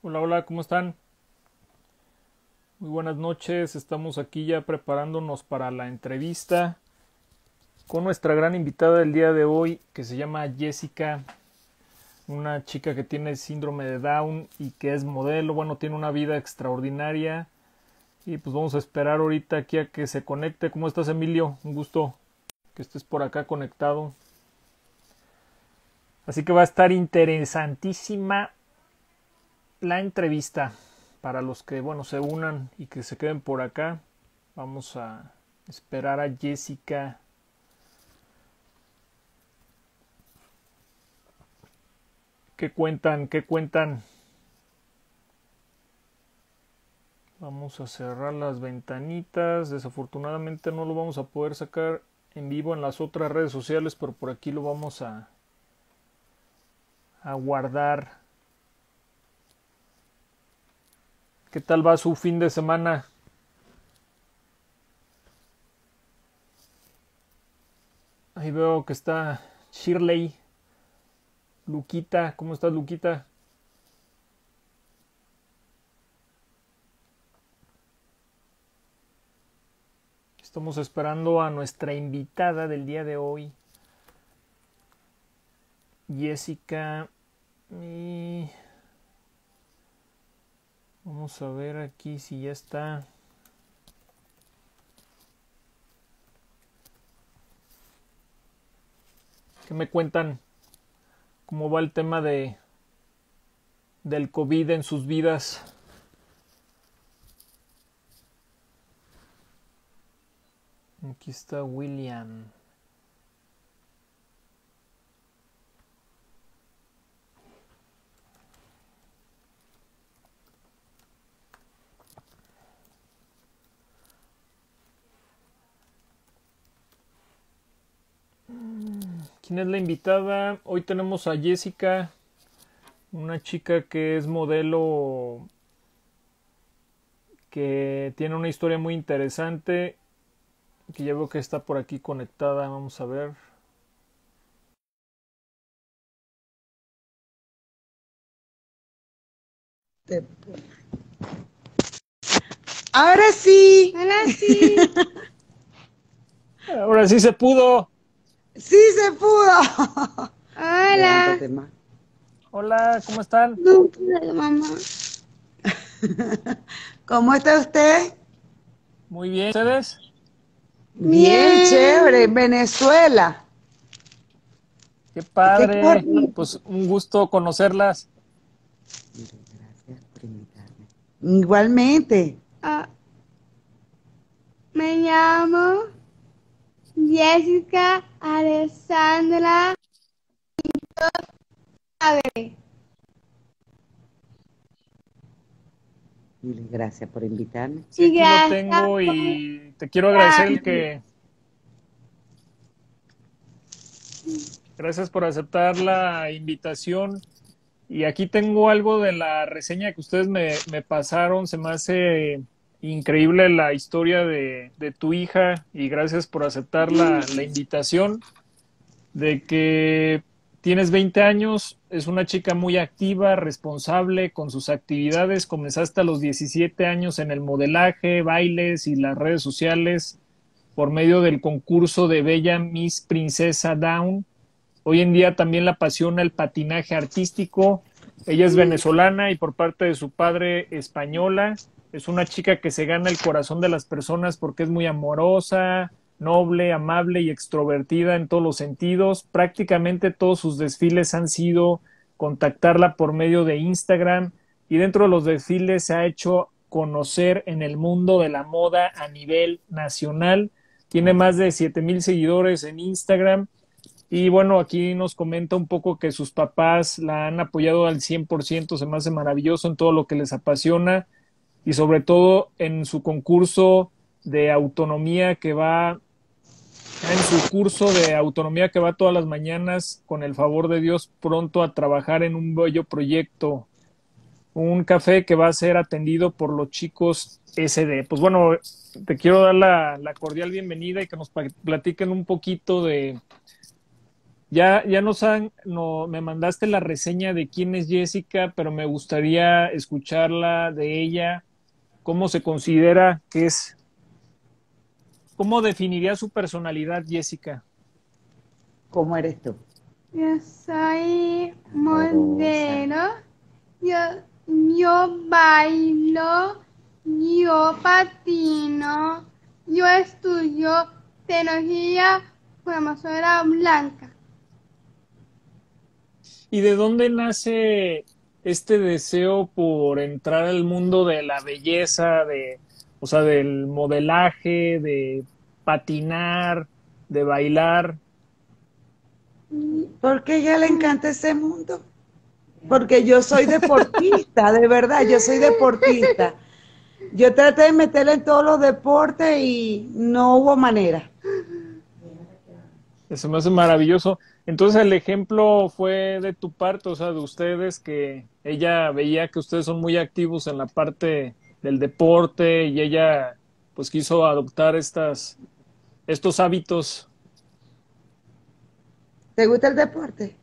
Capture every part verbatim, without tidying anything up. Hola, hola, ¿cómo están? Muy buenas noches, estamos aquí ya preparándonos para la entrevista con nuestra gran invitada del día de hoy, que se llama Jessica, una chica que tiene síndrome de Down y que es modelo, bueno, tiene una vida extraordinaria y pues vamos a esperar ahorita aquí a que se conecte. ¿Cómo estás, Emilio? Un gusto que estés por acá conectado. Así que va a estar interesantísima la entrevista para los que, bueno, se unan y que se queden por acá. Vamos a esperar a Jessica. ¿Qué cuentan? ¿Qué cuentan? Vamos a cerrar las ventanitas. Desafortunadamente no lo vamos a poder sacar en vivo en las otras redes sociales, pero por aquí lo vamos a, a guardar. ¿Qué tal va su fin de semana? Ahí veo que está Shirley. Luquita, ¿cómo estás, Luquita? Estamos esperando a nuestra invitada del día de hoy, Jessica. Y vamos a ver aquí si ya está. ¿Qué me cuentan? ¿Cómo va el tema de del COVID en sus vidas? Aquí está William. ¿Quién es la invitada? Hoy tenemos a Jessica, una chica que es modelo, que tiene una historia muy interesante, que ya veo que está por aquí conectada. Vamos a ver. Ahora sí. Ahora sí. Ahora sí se pudo. ¡Sí se pudo! ¡Hola! Hola, ¿cómo están? No puedo, mamá. ¿Cómo está usted? Muy bien, ¿ustedes? Bien, bien, chévere, Venezuela. ¡Qué padre! Qué pues un gusto conocerlas. Gracias por invitarme. Igualmente. Ah, me llamo Jessica Alexandra. Gracias por invitarme. Sí, gracias. Lo tengo y te quiero agradecer que... Gracias por aceptar la invitación. Y aquí tengo algo de la reseña que ustedes me, me pasaron. Se me hace increíble la historia de, de tu hija y gracias por aceptar la, la invitación. De que tienes veinte años, es una chica muy activa, responsable con sus actividades. Comenzaste a los diecisiete años en el modelaje, bailes y las redes sociales por medio del concurso de Bella Miss Princesa Down. Hoy en día también la apasiona el patinaje artístico. Ella es venezolana y por parte de su padre española. Es una chica que se gana el corazón de las personas porque es muy amorosa, noble, amable y extrovertida en todos los sentidos. Prácticamente todos sus desfiles han sido contactarla por medio de Instagram y dentro de los desfiles se ha hecho conocer en el mundo de la moda a nivel nacional. Tiene más de siete mil seguidores en Instagram y bueno, aquí nos comenta un poco que sus papás la han apoyado al cien por ciento, se me hace maravilloso en todo lo que les apasiona. Y sobre todo en su concurso de autonomía que va, en su curso de autonomía que va todas las mañanas, con el favor de Dios, pronto a trabajar en un bello proyecto. Un café que va a ser atendido por los chicos ese de. Pues bueno, te quiero dar la, la cordial bienvenida y que nos platiquen un poquito de, Ya, ya nos han, no, me mandaste la reseña de quién es Jessica, pero me gustaría escucharla de ella. ¿Cómo se considera que es? ¿Cómo definiría su personalidad, Jessica? ¿Cómo eres tú? Yo soy modelo, yo, yo bailo, yo patino, yo estudio tecnología formadora blanca. ¿Y de dónde nace este deseo por entrar al mundo de la belleza, de, o sea, del modelaje, de patinar, de bailar? Porque a ella le encanta ese mundo. Porque yo soy deportista, de verdad, yo soy deportista. Yo traté de meterla en todos los deportes y no hubo manera. Eso me hace maravilloso. Entonces el ejemplo fue de tu parte, o sea, de ustedes, que ella veía que ustedes son muy activos en la parte del deporte y ella pues quiso adoptar estas, estos hábitos. ¿Te gusta el deporte?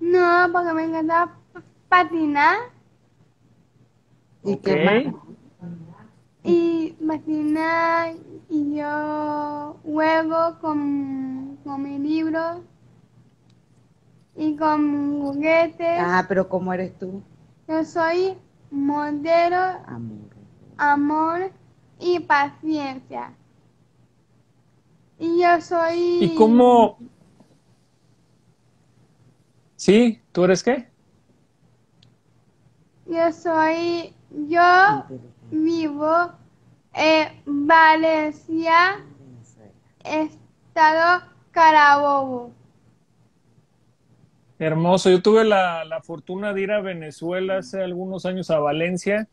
No, porque me encanta patinar. ¿Y qué más? Y patinar, y yo juego con, con mi libro y con juguetes. Ah, pero ¿cómo eres tú? Yo soy modelo, amor, amor y paciencia. Y yo soy... ¿Y cómo...? ¿Sí? ¿Tú eres qué? Yo soy... Yo vivo en Valencia, Estado Carabobo. Hermoso. Yo tuve la, la fortuna de ir a Venezuela hace algunos años, a Valencia,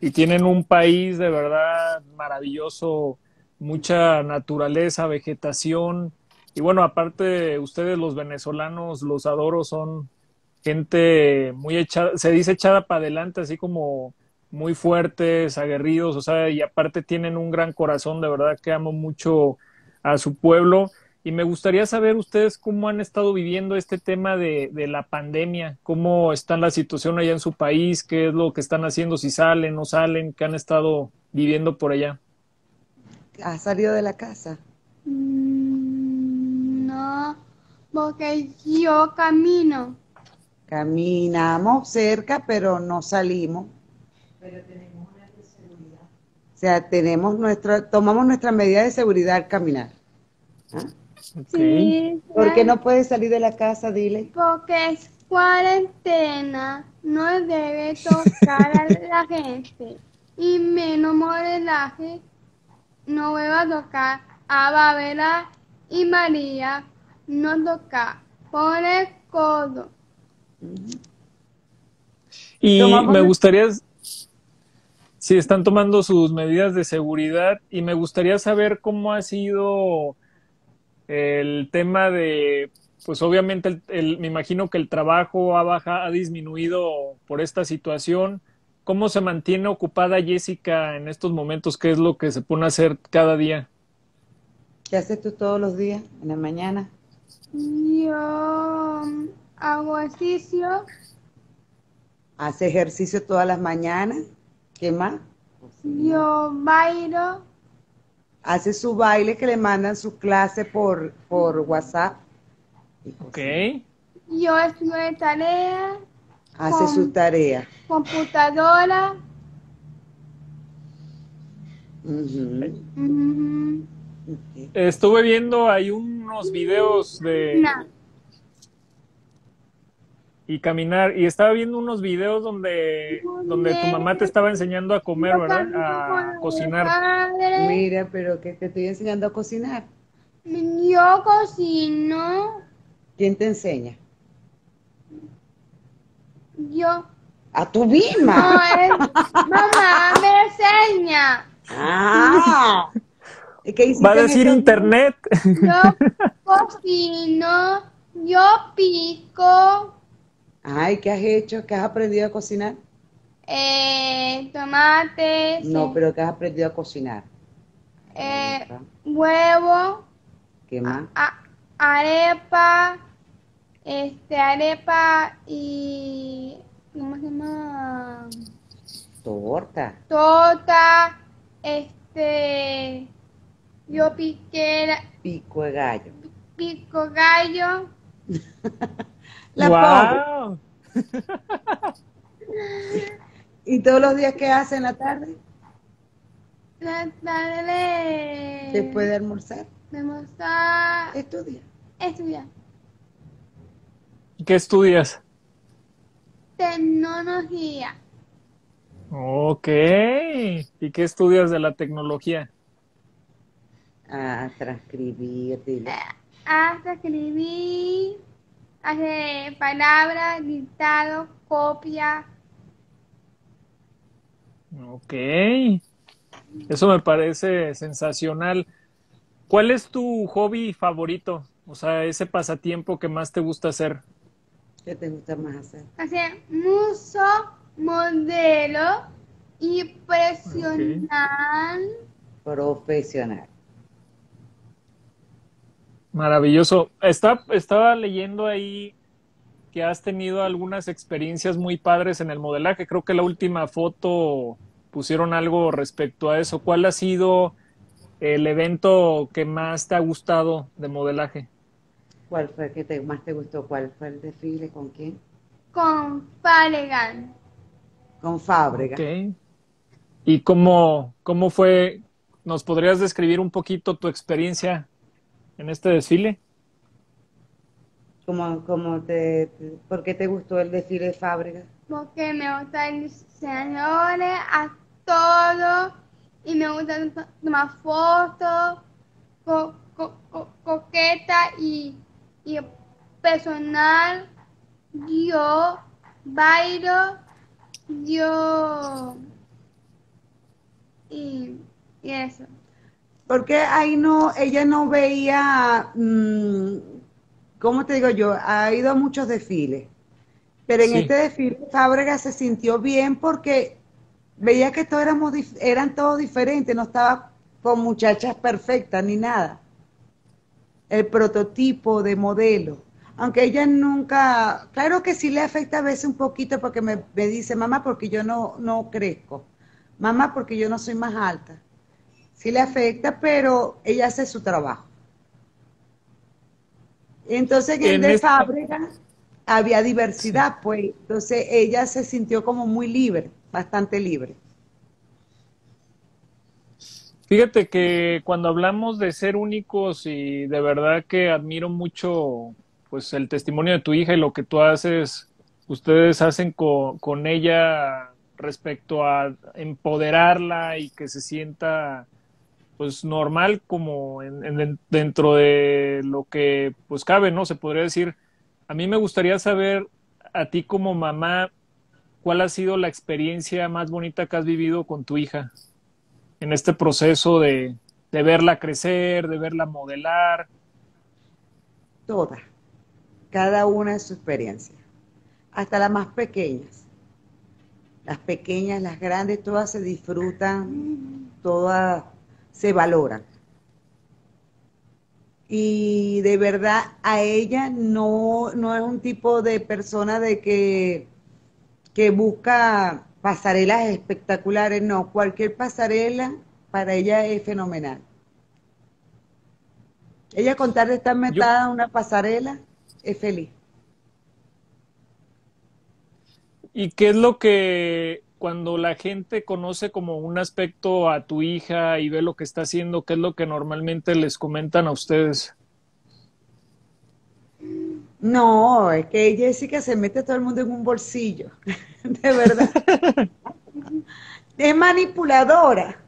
y tienen un país de verdad maravilloso, mucha naturaleza, vegetación, y bueno, aparte ustedes los venezolanos, los adoro, son gente muy echada, se dice echada para adelante, así como... muy fuertes, aguerridos, o sea, y aparte tienen un gran corazón, de verdad que amo mucho a su pueblo. Y me gustaría saber ustedes cómo han estado viviendo este tema de, de la pandemia, cómo está la situación allá en su país, qué es lo que están haciendo, si salen, no salen, qué han estado viviendo por allá. ¿Has salido de la casa? Mm, no, porque yo camino. Caminamos cerca, pero no salimos. Pero tenemos una de seguridad. O sea, tenemos nuestro, tomamos nuestra medida de seguridad al caminar. ¿Ah? Okay. Sí. ¿Por qué no puedes salir de la casa, dile? Porque es cuarentena, no debe tocar a la gente. Y menos modelaje, no vuelva a tocar a Babela y María, no toca, pon el codo. Y tomamos me gustaría... Sí, están tomando sus medidas de seguridad y me gustaría saber cómo ha sido el tema de, pues obviamente el, el, me imagino que el trabajo ha, baja, ha disminuido por esta situación. ¿Cómo se mantiene ocupada Jessica en estos momentos? ¿Qué es lo que se pone a hacer cada día? ¿Qué haces tú todos los días en la mañana? Yo hago ejercicio. ¿Hace ejercicio todas las mañanas? ¿Qué más? Yo bailo. Hace su baile que le mandan su clase por, por WhatsApp. Ok. Yo estudio de tarea. Hace su tarea. Computadora. Uh-huh. Uh-huh. Okay. Estuve viendo, hay unos videos de... No. Y caminar, y estaba viendo unos videos donde, donde tu mamá te estaba enseñando a comer, ¿verdad? A cocinar. Mira, pero que te estoy enseñando a cocinar. Yo cocino. ¿Quién te enseña? Yo. ¿A tu misma? No, es, mamá me enseña. Ah. ¿Qué va a decir internet? Yo cocino, yo pico. Ay, ¿qué has hecho? ¿Qué has aprendido a cocinar? Eh, tomate. No, sí. Pero ¿qué has aprendido a cocinar? Eh, huevo. ¿Qué más? A, arepa. este, arepa y... ¿cómo se llama? Torta. Torta, este... yo piqué... La, pico de gallo. Pico gallo. La wow. ¿Y todos los días qué hace en la tarde? La tarde... ¿Después de almorzar? De almorzar... Estudia. Estudia. ¿Qué estudias? Tecnología. Ok. ¿Y qué estudias de la tecnología? A transcribir. Dile. A transcribir, hacer palabras, dictado, copia. Ok. Eso me parece sensacional. ¿Cuál es tu hobby favorito? O sea, ese pasatiempo que más te gusta hacer. ¿Qué te gusta más hacer? Hacer mucho modelo impresional. Okay. Profesional. Maravilloso. Está, estaba leyendo ahí que has tenido algunas experiencias muy padres en el modelaje. Creo que la última foto pusieron algo respecto a eso. ¿Cuál ha sido el evento que más te ha gustado de modelaje? ¿Cuál fue el que te, más te gustó? ¿Cuál fue el desfile? ¿Con quién? Con Fábrega. Con Fábrega. Okay. ¿Y cómo, cómo fue? ¿Nos podrías describir un poquito tu experiencia en este desfile? ¿Cómo, cómo te, te, ¿Por qué te gustó el desfile de Fábrega? Porque me gustan los diseñadores, a todo, y me gusta tomar fotos, co, co, co, coqueta y... y personal, yo bailo, yo y, y eso. Porque ahí no, ella no veía, mmm, ¿cómo te digo yo? Ha ido a muchos desfiles, pero en sí. Este desfile Fábrega se sintió bien porque veía que todos éramos, eran todos diferentes, no estaba con muchachas perfectas ni nada. El prototipo de modelo, aunque ella nunca, claro que sí le afecta a veces un poquito porque me, me dice, mamá, porque yo no, no crezco, mamá, porque yo no soy más alta, sí le afecta, pero ella hace su trabajo. Entonces en, en de esta... Fábrega había diversidad, sí. Pues, entonces ella se sintió como muy libre, bastante libre. Fíjate que cuando hablamos de ser únicos y de verdad que admiro mucho pues el testimonio de tu hija y lo que tú haces, ustedes hacen con, con ella respecto a empoderarla y que se sienta pues normal como en, en, dentro de lo que pues cabe, ¿no? Se podría decir. A mí me gustaría saber a ti como mamá, ¿cuál ha sido la experiencia más bonita que has vivido con tu hija? En este proceso de, de verla crecer, de verla modelar. Todas, cada una de sus experiencias, hasta las más pequeñas. Las pequeñas, las grandes, todas se disfrutan, todas se valoran. Y de verdad a ella no, no es un tipo de persona de que, que busca... pasarelas espectaculares, no, cualquier pasarela para ella es fenomenal. Ella con tal de estar metada en una pasarela es feliz. ¿Y qué es lo que cuando la gente conoce como un aspecto a tu hija y ve lo que está haciendo, qué es lo que normalmente les comentan a ustedes? No, es que Jessica se mete a todo el mundo en un bolsillo, de verdad. Es manipuladora.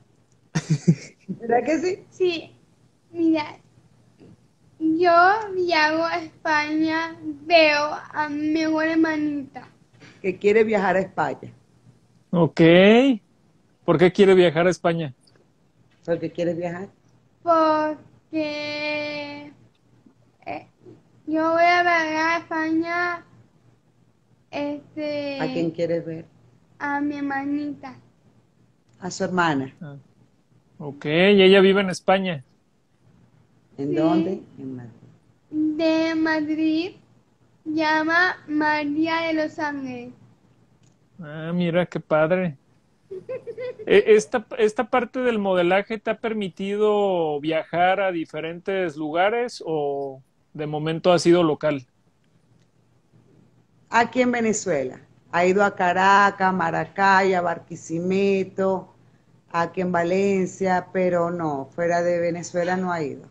¿Verdad que sí? Sí, mira, yo viajo a España, veo a mi mejor hermanita. Que quiere viajar a España. Ok. ¿Por qué quiere viajar a España? ¿Por qué quieres viajar? Porque... yo voy a viajar a España, este... ¿A quién quieres ver? A mi hermanita. A su hermana. Ah. Ok, ¿y ella vive en España? ¿En sí. dónde? En Madrid. De Madrid, llama María de los Ángeles. Ah, mira qué padre. Esta, esta parte del modelaje te ha permitido viajar a diferentes lugares o de momento ha sido local. Aquí en Venezuela. Ha ido a Caracas, Maracay, a Barquisimeto, aquí en Valencia, pero no, fuera de Venezuela no ha ido.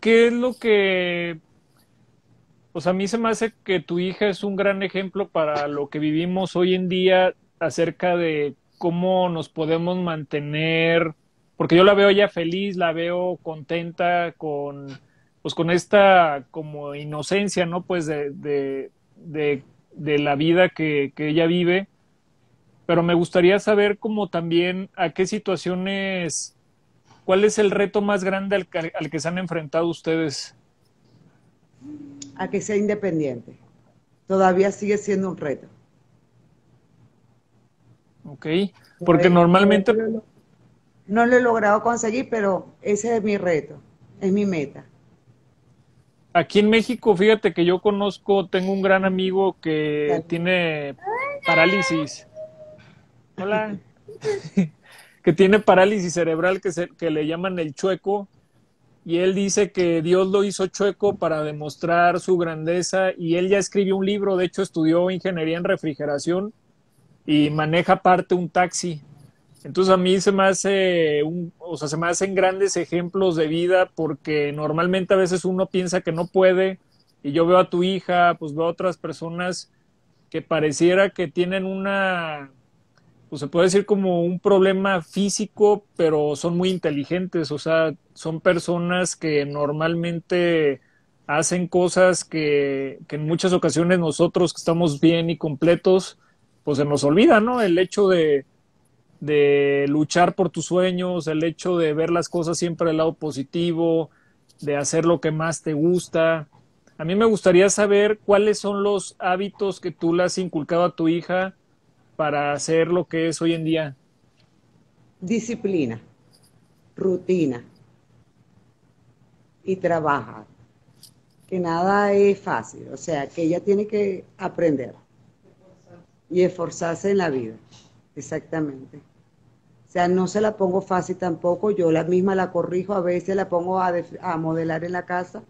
¿Qué es lo que... Pues a mí se me hace que tu hija es un gran ejemplo para lo que vivimos hoy en día acerca de cómo nos podemos mantener, porque yo la veo ya feliz, la veo contenta con, pues con esta como inocencia, ¿no? Pues de, de, de, de la vida que, que ella vive, pero me gustaría saber cómo también a qué situaciones, cuál es el reto más grande al que, al que se han enfrentado ustedes. A que sea independiente. Todavía sigue siendo un reto. Ok, porque normalmente... No lo he logrado conseguir, pero ese es mi reto, es mi meta. Aquí en México, fíjate que yo conozco, tengo un gran amigo que tiene parálisis. Hola. Que tiene parálisis cerebral que, se, que le llaman el chueco. Y él dice que Dios lo hizo chueco para demostrar su grandeza y él ya escribió un libro, de hecho estudió ingeniería en refrigeración y maneja aparte un taxi. Entonces a mí se me hace un, o sea, se me hacen grandes ejemplos de vida porque normalmente a veces uno piensa que no puede y yo veo a tu hija, pues veo a otras personas que pareciera que tienen una... pues se puede decir como un problema físico, pero son muy inteligentes, o sea, son personas que normalmente hacen cosas que, que en muchas ocasiones nosotros que estamos bien y completos, pues se nos olvida, ¿no? El hecho de, de luchar por tus sueños, el hecho de ver las cosas siempre del lado positivo, de hacer lo que más te gusta. A mí me gustaría saber cuáles son los hábitos que tú le has inculcado a tu hija para hacer lo que es hoy en día. Disciplina, rutina y trabajar, que nada es fácil, o sea, que ella tiene que aprender y esforzarse en la vida, exactamente. O sea, no se la pongo fácil tampoco, yo la misma la corrijo, a veces la pongo a, a modelar en la casa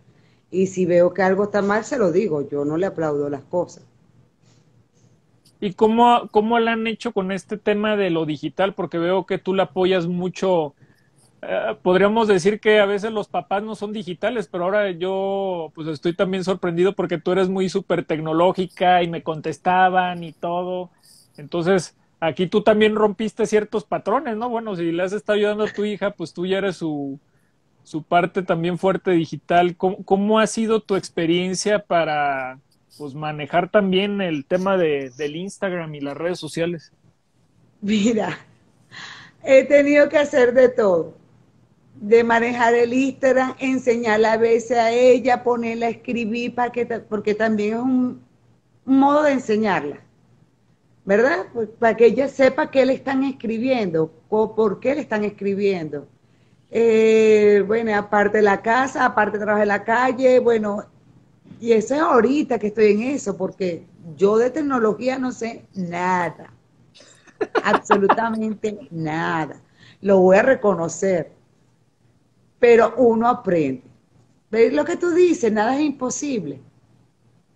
y si veo que algo está mal, se lo digo, yo no le aplaudo las cosas. ¿Y cómo, cómo la han hecho con este tema de lo digital? Porque veo que tú la apoyas mucho. Eh, podríamos decir que a veces los papás no son digitales, pero ahora yo pues estoy también sorprendido porque tú eres muy súper tecnológica y me contestaban y todo. Entonces, aquí tú también rompiste ciertos patrones, ¿no? Bueno, si le has estado ayudando a tu hija, pues tú ya eres su, su parte también fuerte digital. ¿Cómo, cómo ha sido tu experiencia para... pues manejar también el tema de, del Instagram y las redes sociales? Mira, he tenido que hacer de todo, de manejar el Instagram, enseñarle a veces a ella, ponerla a escribir, para que, porque también es un, un modo de enseñarla, ¿verdad? Pues para que ella sepa qué le están escribiendo, o por qué le están escribiendo. Eh, bueno, aparte de la casa, aparte de trabajar en la calle, bueno... Y eso es ahorita que estoy en eso, porque yo de tecnología no sé nada, absolutamente nada. Lo voy a reconocer, pero uno aprende. ¿Ves lo que tú dices? Nada es imposible.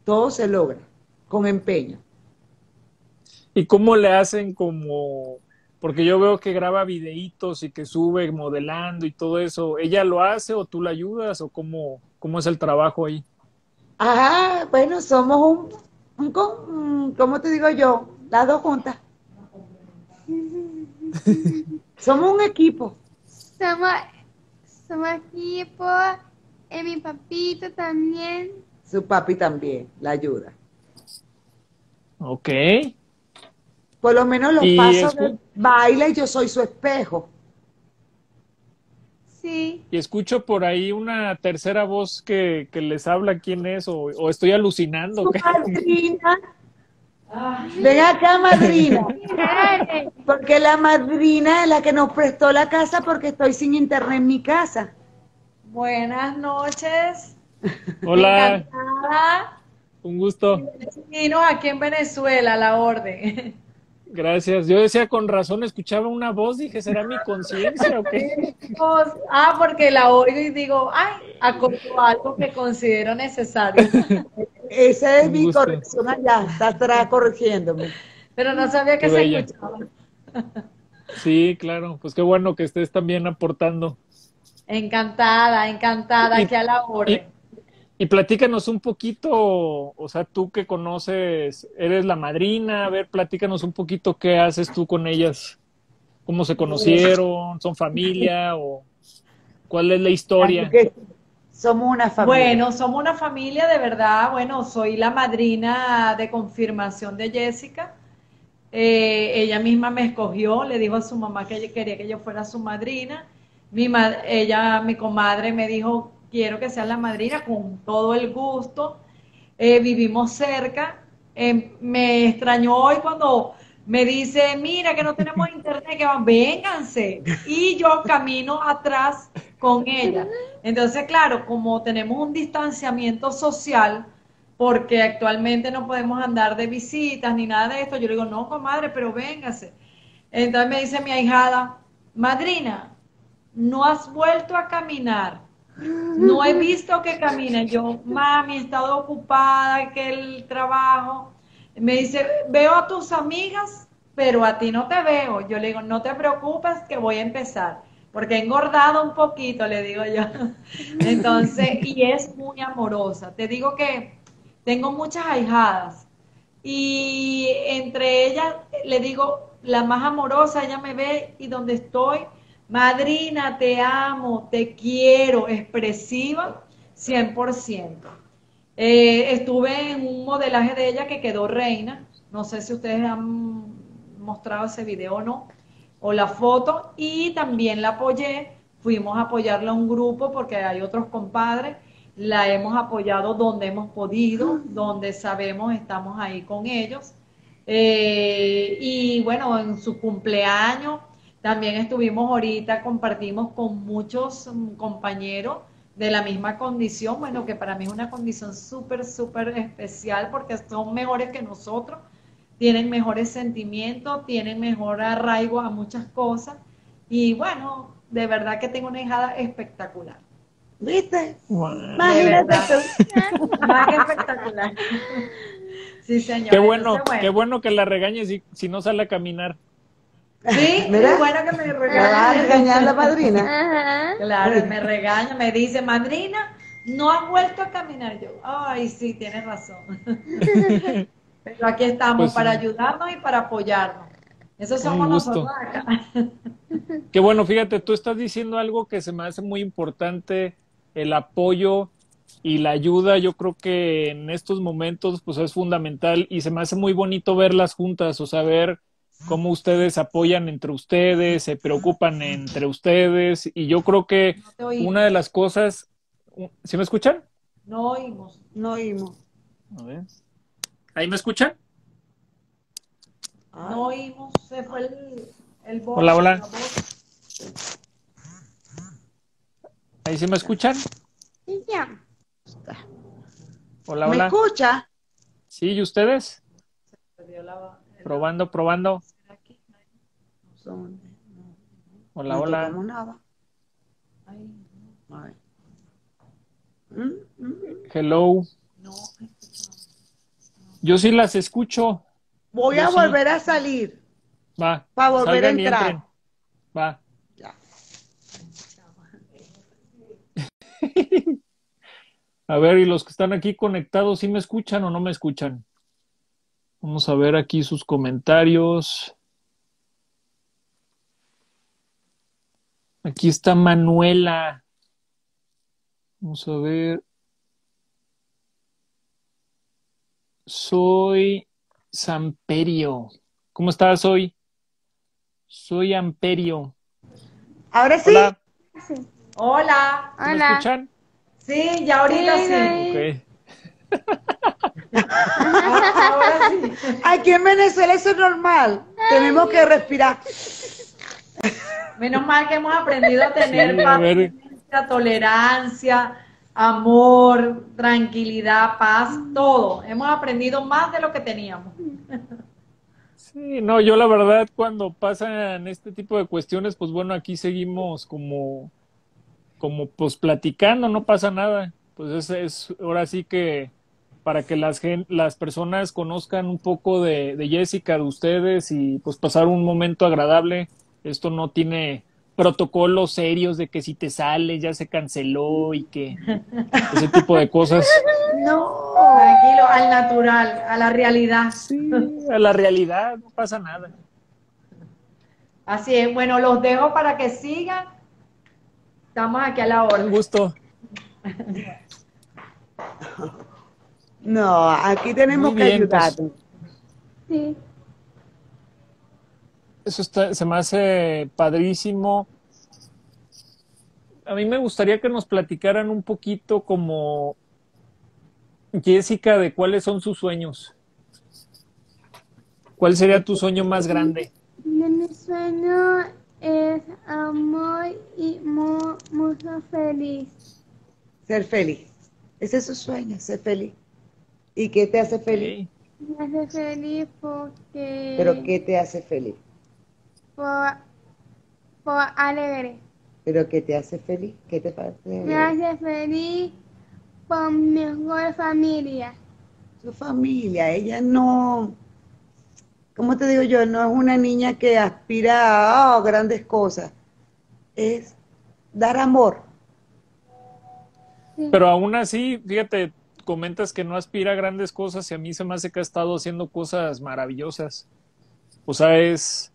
Todo se logra con empeño. ¿Y cómo le hacen como...? Porque yo veo que graba videitos y que sube modelando y todo eso. ¿Ella lo hace o tú la ayudas o cómo, cómo es el trabajo ahí? Ajá, bueno, somos un, un, ¿cómo te digo yo? Las dos juntas. Somos un equipo. Somos, somos equipo, y mi papito también. Su papi también, la ayuda. Ok. Por lo menos los pasos es... de baile, yo soy su espejo. Sí. Y escucho por ahí una tercera voz que, que les habla. ¿Quién es? ¿O, o estoy alucinando? Su madrina. Ven acá, madrina. Porque la madrina es la que nos prestó la casa porque estoy sin internet en mi casa. Buenas noches. Hola. Encantada. Un gusto. Vino aquí en Venezuela, la orden. Gracias. Yo decía, con razón, escuchaba una voz, dije, ¿será mi conciencia o qué? Ah, porque la oigo y digo, ay, acorto algo que considero necesario. Esa es mi corrección allá, estás corrigiéndome. Pero no sabía que se escuchaba. Sí, claro, pues qué bueno que estés también aportando. Encantada, encantada, aquí a la orden. Y, y platícanos un poquito, o sea, tú que conoces, eres la madrina, a ver, platícanos un poquito qué haces tú con ellas, cómo se conocieron, son familia o cuál es la historia. Somos una familia. Bueno, somos una familia de verdad, bueno, soy la madrina de confirmación de Jessica. Eh, ella misma me escogió, le dijo a su mamá que ella quería que yo fuera su madrina. Mi ma ella, mi comadre me dijo, quiero que seas la madrina, con todo el gusto. Eh, vivimos cerca. Eh, me extrañó hoy cuando me dice, mira que no tenemos internet, que van, vénganse. Y yo camino atrás con ella. Entonces, claro, como tenemos un distanciamiento social, porque actualmente no podemos andar de visitas ni nada de esto, yo le digo, no, comadre, pero véngase. Entonces me dice mi ahijada, madrina, no has vuelto a caminar, no he visto que camina. Yo, mami, he estado ocupada, que el trabajo. Me dice, veo a tus amigas, pero a ti no te veo. Yo le digo, no te preocupes que voy a empezar, porque he engordado un poquito, le digo yo. Entonces, y es muy amorosa. Te digo que tengo muchas ahijadas y entre ellas, le digo, la más amorosa, ella me ve y donde estoy, madrina, te amo, te quiero, expresiva, cien por ciento. Eh, estuve en un modelaje de ella que quedó reina, no sé si ustedes han mostrado ese video o no, o la foto, y también la apoyé, fuimos a apoyarla a un grupo porque hay otros compadres. La hemos apoyado donde hemos podido, donde sabemos, estamos ahí con ellos. Eh, y bueno, en su cumpleaños también estuvimos ahorita, compartimos con muchos compañeros de la misma condición, bueno, que para mí es una condición súper, súper especial porque son mejores que nosotros, tienen mejores sentimientos, tienen mejor arraigo a muchas cosas. Y bueno, de verdad que tengo una hijada espectacular. ¿Viste? Bueno, imagínate. Más espectacular. Sí, señor. Qué bueno, entonces, bueno, qué bueno que la regañes si, si no sale a caminar. Sí, qué bueno que me regaña. ¿Regañar la madrina? Ajá. Claro, me regaña, me dice, madrina, no has vuelto a caminar. Yo, ay, sí, tienes razón. Pero aquí estamos pues, para sí. ayudarnos y para apoyarnos. Eso somos nosotros acá. Qué bueno, fíjate, tú estás diciendo algo que se me hace muy importante, el apoyo y la ayuda. Yo creo que en estos momentos pues es fundamental y se me hace muy bonito verlas juntas, o sea, ver cómo ustedes apoyan entre ustedes, se preocupan entre ustedes, y yo creo que no una de las cosas... ¿Sí me escuchan? No oímos, no oímos. A ver. ¿Ahí me escuchan? Ah. No oímos, se fue el, el voz. Hola, hola. ¿Ahí sí me escuchan? Sí, ya. Hola, hola. ¿Me escucha? Sí, ¿y ustedes? Se perdió la... Probando, probando. Hola, hola. No nada. Hello. No, yo sí las escucho. Voy a volver a salir. Va. Para volver a entrar. Va. Ya. A ver, y los que están aquí conectados, ¿sí me escuchan o no me escuchan? Vamos a ver aquí sus comentarios. Aquí está Manuela. Vamos a ver. Soy Samperio. ¿Cómo estás hoy? Soy Amperio. Ahora sí. Hola. Sí. Hola. ¿Me Hola. escuchan? Sí, ya ahorita sí. sí. Okay. Ahora sí. Aquí en Venezuela eso es normal. Ay. Tenemos que respirar. Menos mal que hemos aprendido a tener sí, paciencia, tolerancia, amor, tranquilidad, paz, todo. Hemos aprendido más de lo que teníamos. Sí, no, yo la verdad cuando pasan este tipo de cuestiones, pues bueno, aquí seguimos como, como pues platicando, no pasa nada. Pues es, es ahora sí que para que las, las personas conozcan un poco de, de Jessica, de ustedes y pues pasar un momento agradable. Esto no tiene protocolos serios de que si te sales ya se canceló y que ese tipo de cosas. No, tranquilo, al natural, a la realidad. Sí, a la realidad, no pasa nada. Así es, bueno, los dejo para que sigan. Estamos aquí a la hora. Un gusto. No, aquí tenemos bien, que ayudar. Pues, sí. Eso está, se me hace padrísimo. A mí me gustaría que nos platicaran un poquito como Jessica de cuáles son sus sueños. ¿Cuál sería tu sueño más grande? Mi sueño es amor y muy, muy feliz. Ser feliz. Ese es su sueño, ser feliz. ¿Y qué te hace feliz? Me hace feliz porque... ¿Pero qué te hace feliz? Por, por alegre. ¿Pero qué te hace feliz? ¿Qué te hace feliz? Me hace feliz con mi mejor familia. Su familia, ella no... ¿Cómo te digo yo? No es una niña que aspira a oh, grandes cosas. Es dar amor. Sí. Pero aún así, fíjate... comentas que no aspira a grandes cosas y a mí se me hace que ha estado haciendo cosas maravillosas. O sea, es,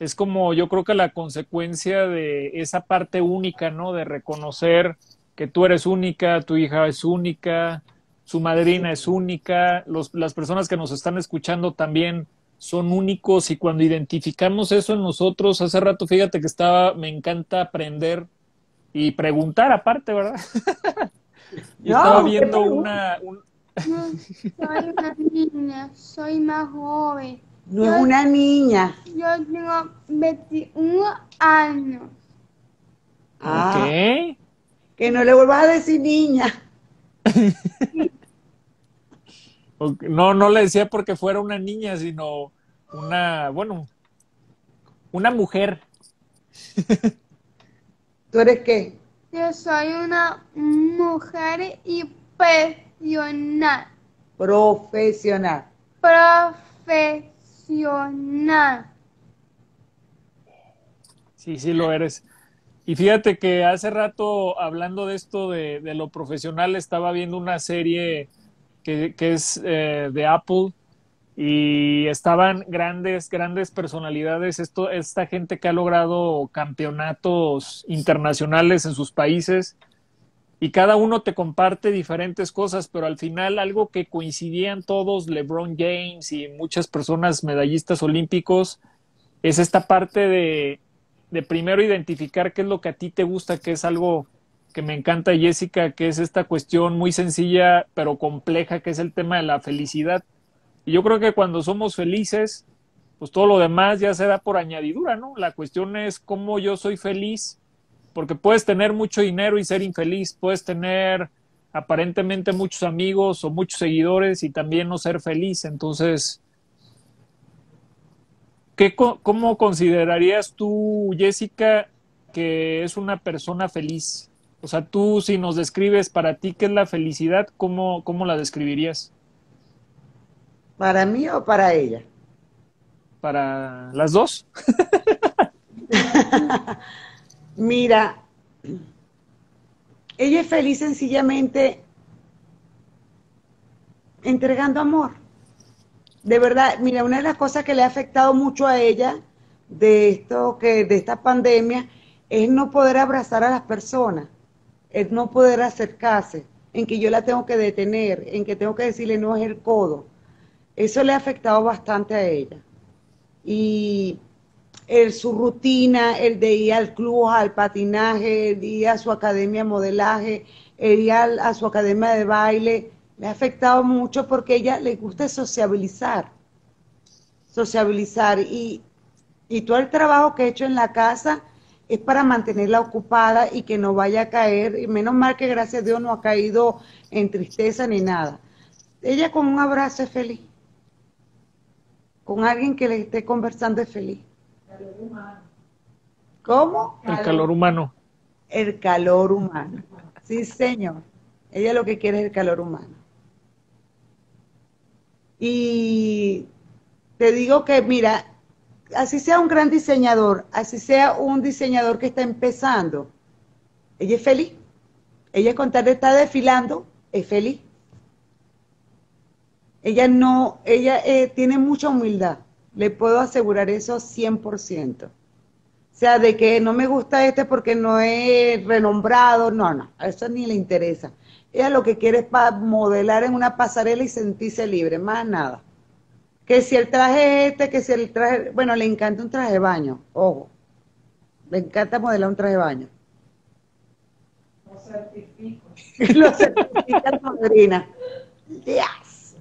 es como yo creo que la consecuencia de esa parte única, ¿no? De reconocer que tú eres única, tu hija es única, su madrina es única, los, las personas que nos están escuchando también son únicos y cuando identificamos eso en nosotros, hace rato fíjate que estaba, me encanta aprender y preguntar aparte, ¿verdad? Y no, estaba viendo una... Un... No, soy una niña, soy más joven. No es una niña. Yo tengo veintiún años. Ah, okay. Que no le vuelvas a decir niña. No, no le decía porque fuera una niña, sino una, bueno, una mujer. ¿Tú eres qué? Yo soy una mujer y profesional. Profesional. Profesional. Sí, sí lo eres. Y fíjate que hace rato, hablando de esto de, de lo profesional, estaba viendo una serie que, que es eh, de Apple y estaban grandes, grandes personalidades, esto, esta gente que ha logrado campeonatos internacionales en sus países y cada uno te comparte diferentes cosas, pero al final algo que coincidían todos, LeBron James y muchas personas medallistas olímpicos, es esta parte de, de primero identificar qué es lo que a ti te gusta, que es algo que me encanta, Jessica, que es esta cuestión muy sencilla pero compleja, que es el tema de la felicidad. Y yo creo que cuando somos felices, pues todo lo demás ya se da por añadidura, ¿no? La cuestión es cómo yo soy feliz, porque puedes tener mucho dinero y ser infeliz, puedes tener aparentemente muchos amigos o muchos seguidores y también no ser feliz. Entonces, ¿qué, cómo considerarías tú, Jessica, que es una persona feliz? O sea, tú si nos describes para ti qué es la felicidad, ¿cómo, cómo la describirías? ¿Para mí o para ella? Para las dos. Mira, ella es feliz sencillamente entregando amor. De verdad, mira, una de las cosas que le ha afectado mucho a ella de esto que de esta pandemia es no poder abrazar a las personas, es no poder acercarse, en que yo la tengo que detener, en que tengo que decirle no es el codo. Eso le ha afectado bastante a ella. Y el, su rutina, el de ir al club, al patinaje, el ir a su academia de modelaje, el ir a, a su academia de baile, le ha afectado mucho porque a ella le gusta sociabilizar. Sociabilizar. Y, y todo el trabajo que he hecho en la casa es para mantenerla ocupada y que no vaya a caer, y menos mal que gracias a Dios no ha caído en tristeza ni nada. Ella con un abrazo es feliz, con alguien que le esté conversando es feliz. El calor humano. ¿Cómo? El calor, calor humano. El calor humano, sí señor, ella lo que quiere es el calor humano. Y te digo que mira, así sea un gran diseñador, así sea un diseñador que está empezando, ella es feliz. Ella con tal de estar desfilando, es feliz. Ella no, ella eh, tiene mucha humildad, le puedo asegurar eso cien por ciento. O sea, de que no me gusta este porque no es renombrado, no, no, a eso ni le interesa. Ella lo que quiere es para modelar en una pasarela y sentirse libre, más nada. Que si el traje es este, que si el traje... Bueno, le encanta un traje de baño, ojo. Le encanta modelar un traje de baño. Lo certifico. Lo certifica tu madrina. Yes.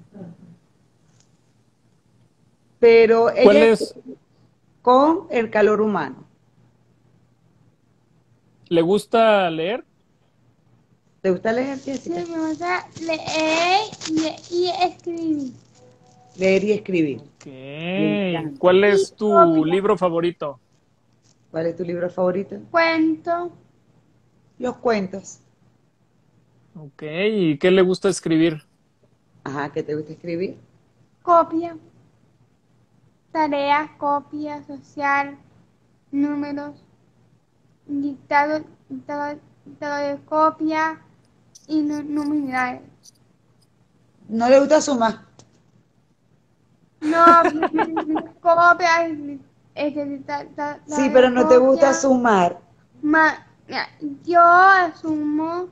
Pero ¿cuál ella es? Con el calor humano. ¿Le gusta leer? ¿Te gusta leer? ¿Qué es? Me gusta leer y, y escribir. Leer y escribir. Okay. ¿Cuál es tu oh, libro favorito? ¿Cuál es tu libro favorito? Cuento. Los cuentos. Ok, ¿y qué le gusta escribir? Ajá, ¿qué te gusta escribir? Copia. Tareas, copia, social, números, dictado, dictado, dictado de copia y numerales. ¿No le gusta sumar? No, copia, sí, pero no te gusta sumar. Ma, yo sumo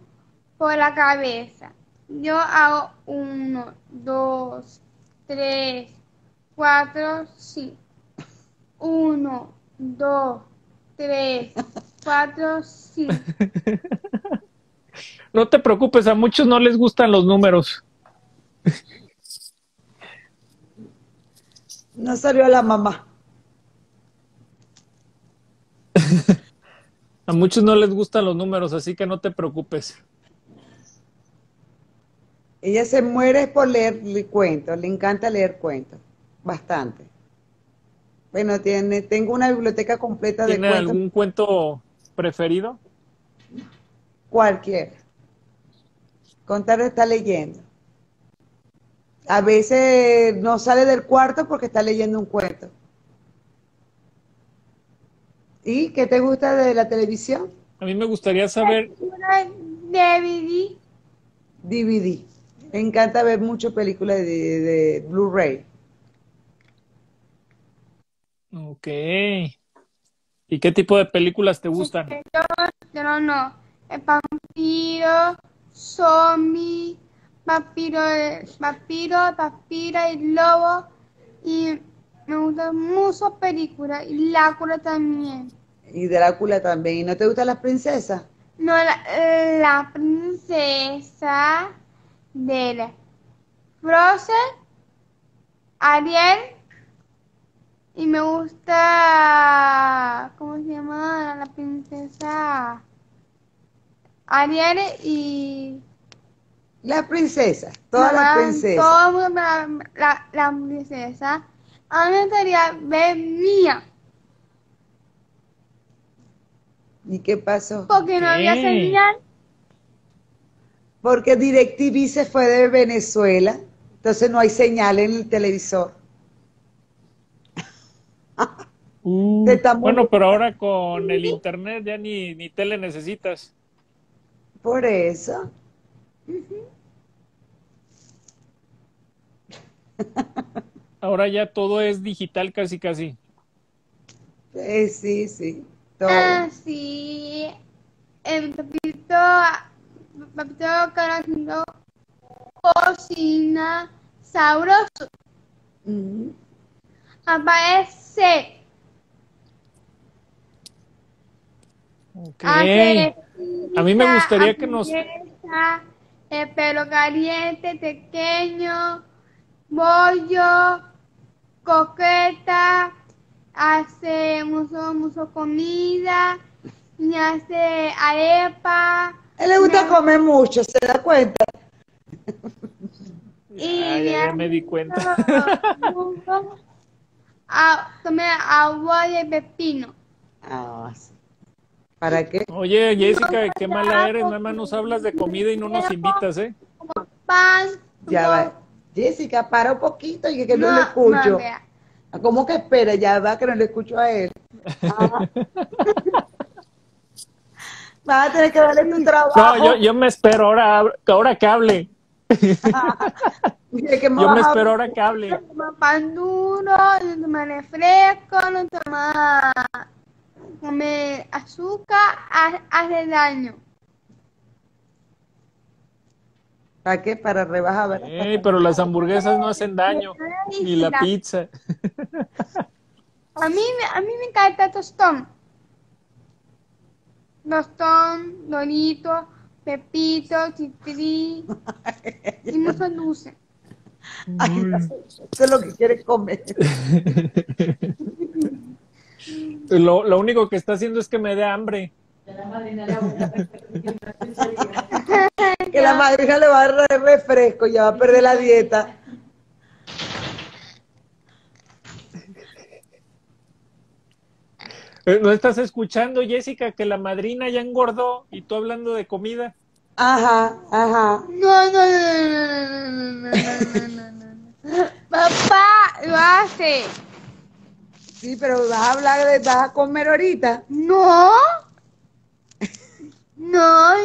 por la cabeza. Yo hago uno, dos, tres, cuatro, cinco. Uno, dos, tres, cuatro, cinco. No te preocupes, a muchos no les gustan los números. No salió la mamá. A muchos no les gustan los números, así que no te preocupes. Ella se muere por leer cuentos, le encanta leer cuentos, bastante. Bueno, tiene, tengo una biblioteca completa de cuentos. ¿Tiene algún cuento preferido? Cualquiera. Contar está leyendo. A veces no sale del cuarto porque está leyendo un cuento. ¿Y qué te gusta de la televisión? A mí me gustaría saber... D V D. D V D. Me encanta ver muchas películas de, de Blu-ray. Ok. ¿Y qué tipo de películas te gustan? Yo no, no. El vampiro, zombie... Vampiro, vampiro, vampira y lobo, y me gustan muchas películas, y Drácula también. Y Drácula también, ¿y no te gustan las princesas? No, la, la princesa de la Frozen, Ariel, y me gusta, ¿cómo se llama? La princesa Ariel y... Las princesas, todas las princesas. Todas las la, la princesas. A mí me gustaría ver Mía. ¿Y qué pasó? Porque ¿qué? No había señal. Porque DirecTV se fue de Venezuela, entonces no hay señal en el televisor. uh, bueno, pero ahora con el internet ya ni, ni tele necesitas. Por eso... Ahora ya todo es digital casi casi. Eh, sí, sí. Todo. Ah, sí. El papito, papito carajito cocina sabroso. Uh-huh. Aparece. Okay. A mí me gustaría que nos... El pelo caliente, pequeño, bollo, coqueta, hace mucho, mucho comida, ni hace arepa. Él le gusta me... comer mucho, ¿se da cuenta? Y ay, me, ya me di cuenta. A, tomé agua de pepino. Ah, sí. ¿Para qué? Oye, Jessica, qué mala eres, nada más nos hablas de comida y no nos invitas, ¿eh? Ya va. Jessica, para un poquito y que no, no lo escucho. No, ¿cómo que espera? Ya va, que no le escucho a él. Ah. Vas a tener que darle tu trabajo. No, yo, yo me espero ahora, ahora que hable. Ah, yo me espero ahora que hable. No toma pan duro, no toma refresco, no toma... Comer azúcar hace daño. ¿Para qué? Para rebajar, ¿verdad? Hey, pero las hamburguesas no hacen daño, ni la pizza. A mí, a mí me encanta tostón. Tostón, dorito, pepito, chitri y muchos dulces. Ay, eso es lo que quieres comer. Lo, lo único que está haciendo es que me dé hambre. Que la madrina le va a dar refresco, ya va a perder la dieta. ¿No estás escuchando, Jessica, que la madrina ya engordó y tú hablando de comida? Ajá, ajá. No, no, no, no, no, no, no, no, no. Papá lo hace. Sí, pero vas a hablar, de, vas a comer ahorita. No. No, no.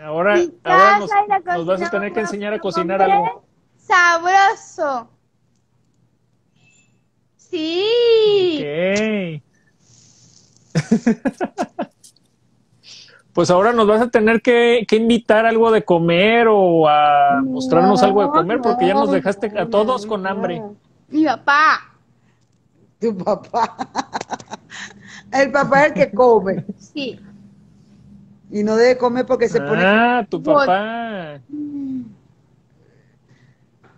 Y ahora, ahora nos, nos vas a tener que enseñar a cocinar algo. Sabroso. Sí. Okay. Pues ahora nos vas a tener que, que invitar algo de comer o a mostrarnos no, algo de comer porque no, ya nos dejaste a todos con hambre. Mi papá. Tu papá. El papá es el que come. Sí. Y no debe comer porque se ah, pone... Ah, tu papá.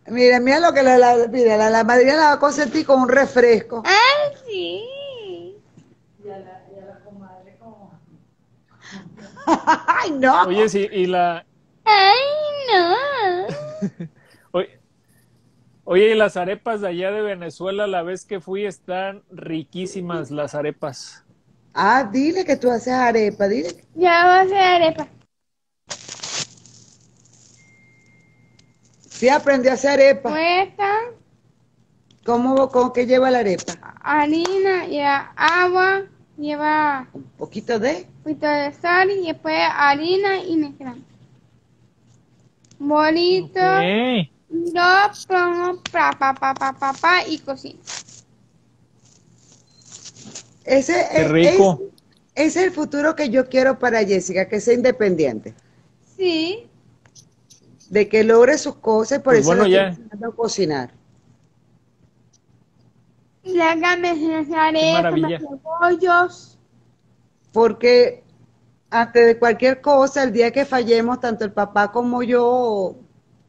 Mira, mira lo que la, la, mira, la, la madrina la va a consentir con un refresco. ¡Ah, sí! Y a la, y a la comadre como... ¡Ay, no! Oye, sí, y la... ¡Ay, no! Oye... Oye, y las arepas de allá de Venezuela, la vez que fui, están riquísimas las arepas. Ah, dile que tú haces arepa, dile. Ya voy a hacer arepa. Sí, aprendí a hacer arepa. ¿Cuesta? ¿Cómo, cómo que lleva la arepa? Harina, lleva agua, lleva... Un poquito de... Un poquito de sal y después harina y mezclamos. Bonito. Okay. Lo pongo pa, pa, pa, pa, pa, pa y cocino. Ese es, rico. Es, es el futuro que yo quiero para Jessica, que sea independiente. Sí. De que logre sus cosas, por pues eso bueno, ya. Estoy cocinar. Y hágame arepas, pollos. Porque antes de cualquier cosa, el día que fallemos, tanto el papá como yo...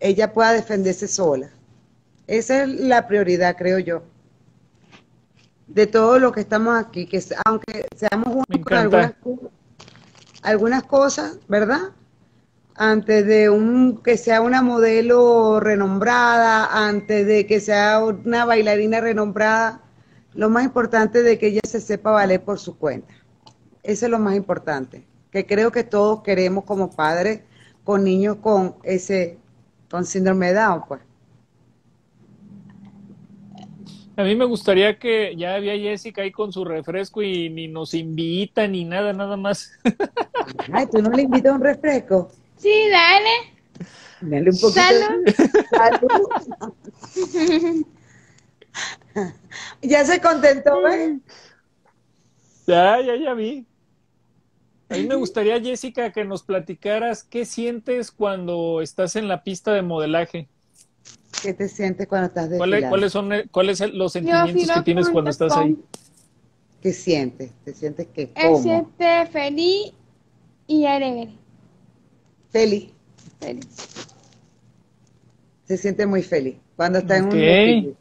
ella pueda defenderse sola. Esa es la prioridad, creo yo, de todo lo que estamos aquí, que aunque seamos juntos con algunas, algunas cosas, ¿verdad? Antes de un que sea una modelo renombrada, antes de que sea una bailarina renombrada, lo más importante es de que ella se sepa valer por su cuenta. Eso es lo más importante, que creo que todos queremos como padres con niños con ese... con síndrome de Down, pues. A mí me gustaría que ya había Jessica ahí con su refresco y ni nos invita ni nada, nada más. Ay, ¿tú no le invitas un refresco? Sí, dale. Dale un poquito. Salud. Salud. Ya se contentó, ¿eh? Ya, ya, ya vi. A mí me gustaría, Jessica, que nos platicaras qué sientes cuando estás en la pista de modelaje. ¿Qué te sientes cuando estás desfilando? ¿Cuáles son cuáles son los sentimientos que tienes cuando estás ahí? ¿Qué sientes? ¿Te sientes qué? ¿Cómo? Me siento feliz y alegre. Feliz. Feliz. Se siente muy feliz cuando está en un desfile.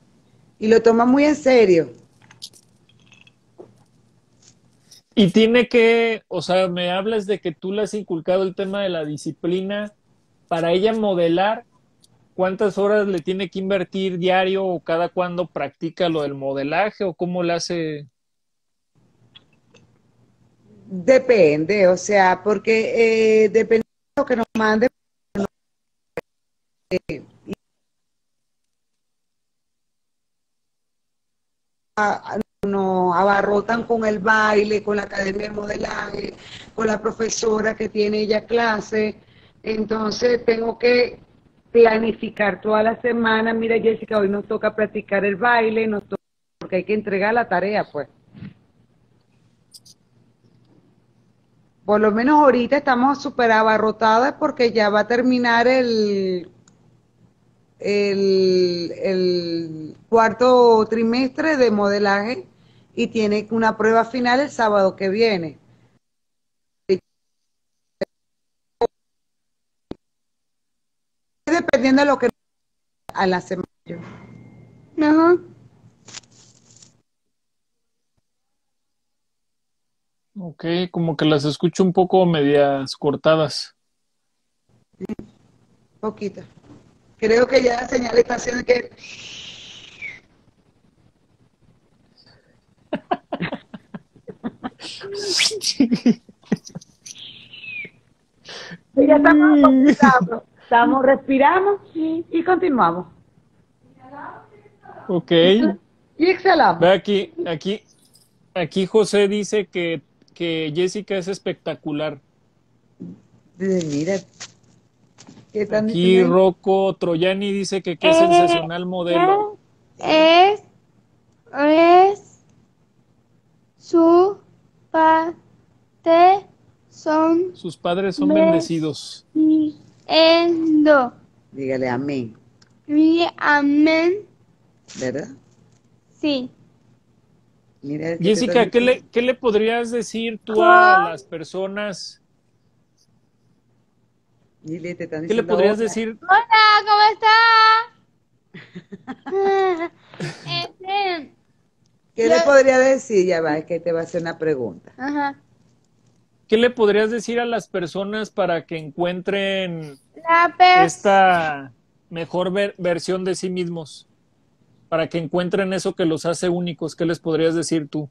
Y lo toma muy en serio. Y tiene que, o sea, me hablas de que tú le has inculcado el tema de la disciplina. Para ella modelar, ¿cuántas horas le tiene que invertir diario o cada cuándo practica lo del modelaje o cómo le hace? Depende, o sea, porque eh, depende de lo que nos mande. Eh, nos abarrotan con el baile, con la academia de modelaje, con la profesora que tiene ella clase. Entonces tengo que planificar toda la semana. Mira, Jessica, hoy nos toca practicar el baile, nos toca, porque hay que entregar la tarea, pues. Por lo menos ahorita estamos súper abarrotadas porque ya va a terminar el, el, el cuarto trimestre de modelaje y tiene una prueba final el sábado que viene. Dependiendo de lo que a la semana. Ajá. Ok, como que las escucho un poco medias cortadas. Poquita. Creo que ya la señal está haciendo que... Ya estamos Estamos, respiramos y continuamos. Ok. Y exhalamos. Ve aquí, aquí, aquí José dice que que Jessica es espectacular. Mira. ¿Qué tan aquí Rocco Troyani dice que, que es eh, sensacional modelo. Es, es su padre son. Sus padres son bendecidos. Endo. Dígale amén. Y amén. ¿Verdad? Sí. Mira, Jessica, ¿qué le, ¿qué le podrías decir tú a las personas? Dile, te están ¿Qué le podrías otra? decir? Hola, ¿cómo estás? este, ¿Qué yo... le podría decir? Ya va, es que te va a hacer una pregunta. Ajá. ¿Qué le podrías decir a las personas para que encuentren la esta mejor ver versión de sí mismos? Para que encuentren eso que los hace únicos, ¿qué les podrías decir tú?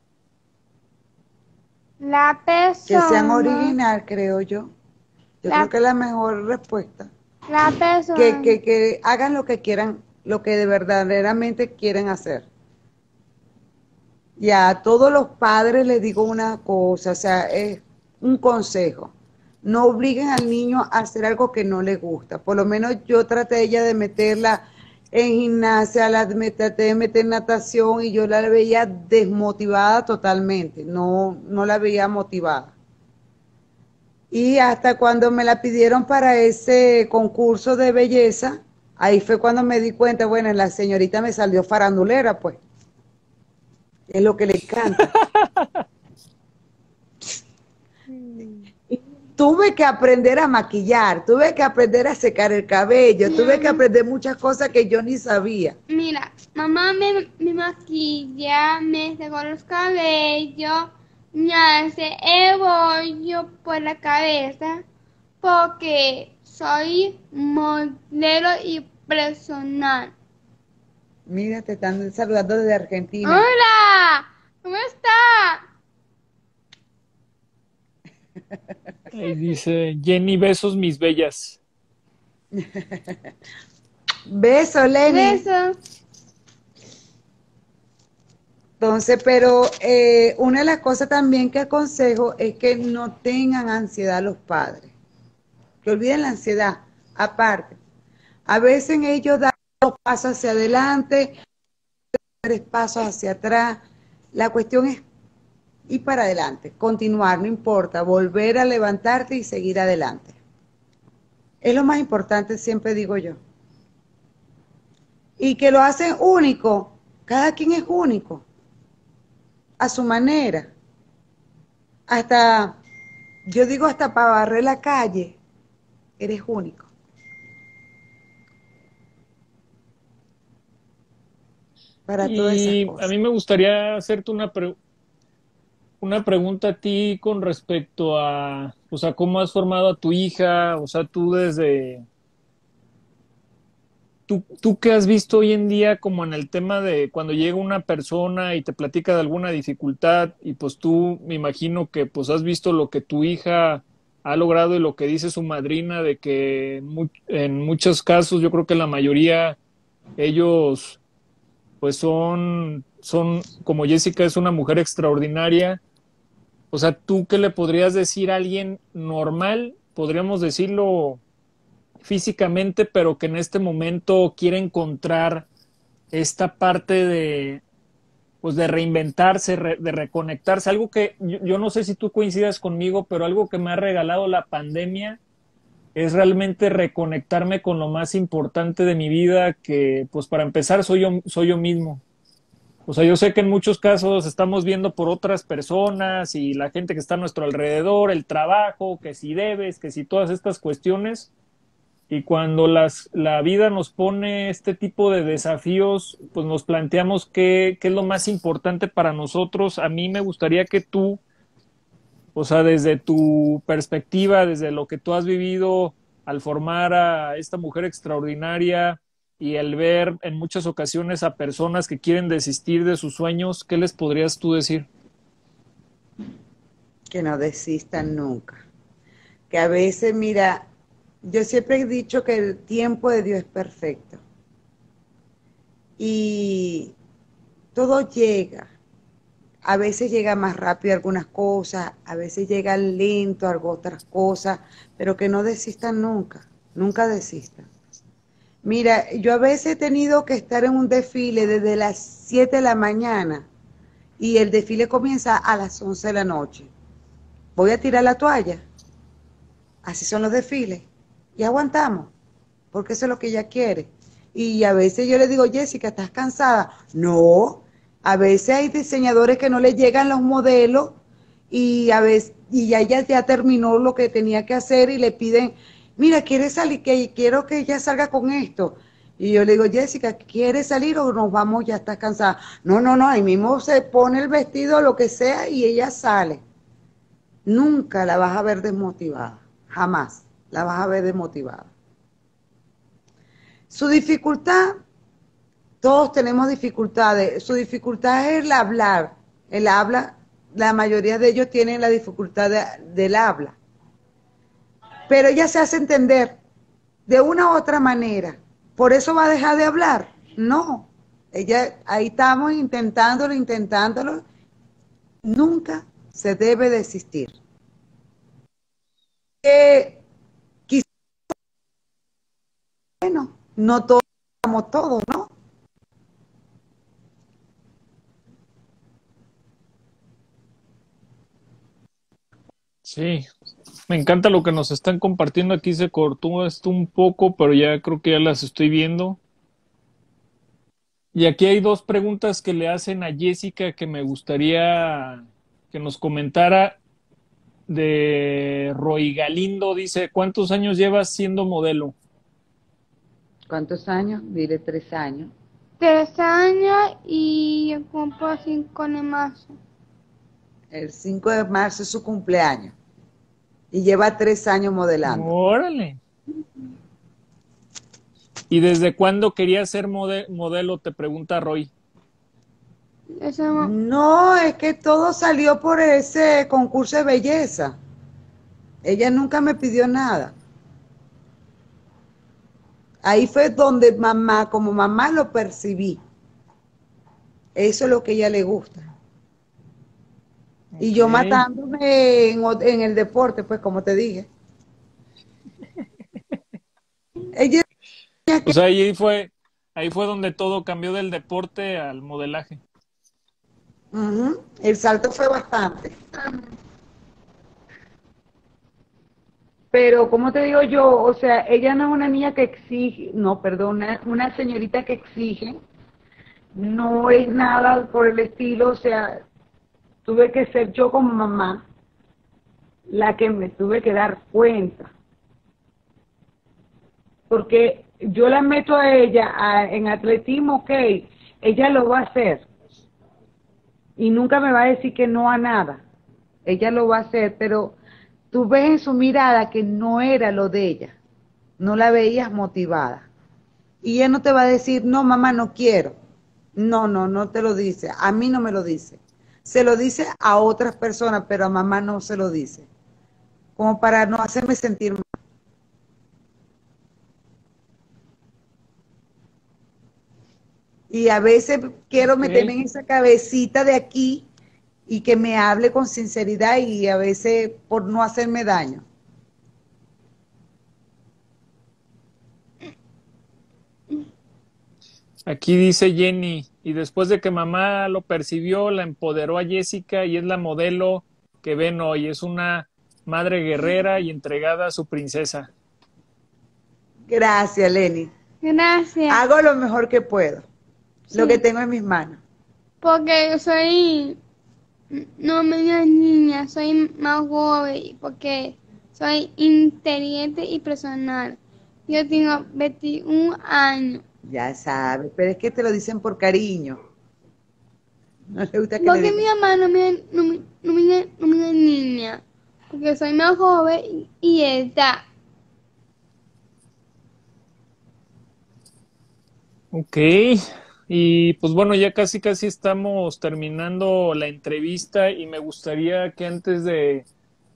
La persona... Que sean original, creo yo. Yo la, creo que es la mejor respuesta. La persona... Que, que, que hagan lo que quieran, lo que de verdaderamente quieren hacer. Y a todos los padres les digo una cosa, o sea, es un consejo. No obliguen al niño a hacer algo que no le gusta. Por lo menos yo traté ella de meterla... en gimnasia, la traté de meter natación y yo la veía desmotivada totalmente, no, no la veía motivada. Y hasta cuando me la pidieron para ese concurso de belleza, ahí fue cuando me di cuenta, bueno, la señorita me salió farandulera, pues. Es lo que le encanta. Tuve que aprender a maquillar, tuve que aprender a secar el cabello, mira, tuve que aprender muchas cosas que yo ni sabía. Mira, mamá me, me maquilla, me secó los cabellos, me hace el bollo por la cabeza, porque soy modelo y personal. Mira, te están saludando desde Argentina. ¡Hola! ¿Cómo está? Y dice, Jenny, besos mis bellas. Besos, Lenny. Besos. Entonces, pero eh, una de las cosas también que aconsejo es que no tengan ansiedad los padres. Que olviden la ansiedad. Aparte, a veces ellos dan dos pasos hacia adelante, tres pasos hacia atrás. La cuestión es y para adelante, continuar, no importa, volver a levantarte y seguir adelante. Es lo más importante, siempre digo yo. Y que lo hacen único, cada quien es único, a su manera. Hasta, yo digo hasta para barrer la calle, eres único. Para todas esas cosas. Y a mí me gustaría hacerte una pregunta. una pregunta a ti con respecto a, o sea, cómo has formado a tu hija, o sea, tú desde... ¿Tú, tú qué has visto hoy en día como en el tema de cuando llega una persona y te platica de alguna dificultad y pues tú me imagino que pues has visto lo que tu hija ha logrado y lo que dice su madrina de que en muchos casos, yo creo que la mayoría, ellos pues son, son como Jessica es una mujer extraordinaria? O sea, ¿tú qué le podrías decir a alguien normal? Podríamos decirlo físicamente, pero que en este momento quiere encontrar esta parte de, pues de reinventarse, re, de reconectarse, algo que yo, yo no sé si tú coincidas conmigo, pero algo que me ha regalado la pandemia es realmente reconectarme con lo más importante de mi vida, que pues para empezar soy yo, soy yo mismo. O sea, yo sé que en muchos casos estamos viendo por otras personas y la gente que está a nuestro alrededor, el trabajo, que si debes, que si todas estas cuestiones. Y cuando las, la vida nos pone este tipo de desafíos, pues nos planteamos qué, qué es lo más importante para nosotros. A mí me gustaría que tú, o sea, desde tu perspectiva, desde lo que tú has vivido al formar a esta mujer extraordinaria y al ver en muchas ocasiones a personas que quieren desistir de sus sueños, ¿qué les podrías tú decir? Que no desistan nunca. Que a veces, mira... Yo siempre he dicho que el tiempo de Dios es perfecto y todo llega, a veces llega más rápido algunas cosas, a veces llega lento otras cosas, pero que no desistan nunca, nunca desistan. Mira, yo a veces he tenido que estar en un desfile desde las siete de la mañana y el desfile comienza a las once de la noche. Voy a tirar la toalla, así son los desfiles. Y aguantamos, porque eso es lo que ella quiere. Y a veces yo le digo, Jessica, ¿estás cansada? No, a veces hay diseñadores que no le llegan los modelos y a veces y ya ella ya terminó lo que tenía que hacer y le piden, mira, ¿quieres salir? Que quiero que ella salga con esto. Y yo le digo, Jessica, ¿quieres salir o nos vamos? Ya estás cansada. No, no, no, ahí mismo se pone el vestido, lo que sea, y ella sale. Nunca la vas a ver desmotivada, jamás. La vas a ver desmotivada. Su dificultad, todos tenemos dificultades. Su dificultad es el hablar, el habla. La mayoría de ellos tienen la dificultad de, del habla. Pero ella se hace entender de una u otra manera. ¿Por eso va a dejar de hablar? No. Ella, ahí estamos intentándolo, intentándolo. Nunca se debe desistir. Eh, Bueno, no todos somos todos, ¿no? Sí, me encanta lo que nos están compartiendo. Aquí se cortó esto un poco, pero ya creo que ya las estoy viendo. Y aquí hay dos preguntas que le hacen a Jessica que me gustaría que nos comentara. De Roy Galindo dice, ¿cuántos años llevas siendo modelo? ¿Cuántos años? Dile tres años. Tres años y yo cumplo el cinco de marzo. El cinco de marzo es su cumpleaños. Y lleva tres años modelando. ¡Órale! ¿Y desde cuándo querías ser mode modelo? Te pregunta Roy. No, es que todo salió por ese concurso de belleza. Ella nunca me pidió nada. Ahí fue donde mamá, como mamá lo percibí. Eso es lo que a ella le gusta. Okay. Y yo matándome en, en el deporte, pues como te dije. Ella... O sea, ahí fue, ahí fue donde todo cambió del deporte al modelaje. Uh-huh. El salto fue bastante. Pero, ¿cómo te digo yo? O sea, ella no es una niña que exige, no, perdón, una, una señorita que exige, no es nada por el estilo, o sea, tuve que ser yo como mamá la que me tuve que dar cuenta. Porque yo la meto a ella a, en atletismo, ok, ella lo va a hacer. Y nunca me va a decir que no a nada. ella lo va a hacer, pero tú ves en su mirada que no era lo de ella, no la veías motivada. Y ella no te va a decir, no mamá, no quiero. No, no, no te lo dice, a mí no me lo dice. Se lo dice a otras personas, pero a mamá no se lo dice. Como para no hacerme sentir mal. Y a veces quiero okay. meterme en esa cabecita de aquí y que me hable con sinceridad y a veces por no hacerme daño. Aquí dice Jenny, y después de que mamá lo percibió, la empoderó a Jessica y es la modelo que ven hoy. Es una madre guerrera y entregada a su princesa. Gracias, Lenny. Gracias. Hago lo mejor que puedo, sí. lo que tengo en mis manos. Porque yo soy, no menos niña, soy más joven, porque soy inteligente y personal. Yo tengo veintiún años. Ya sabes, pero es que te lo dicen por cariño. No le gusta que porque le digan. Mi mamá no me, no, me, no, me, no me niña, porque soy más joven y edad. Ok, y pues bueno, ya casi casi estamos terminando la entrevista y me gustaría que antes de,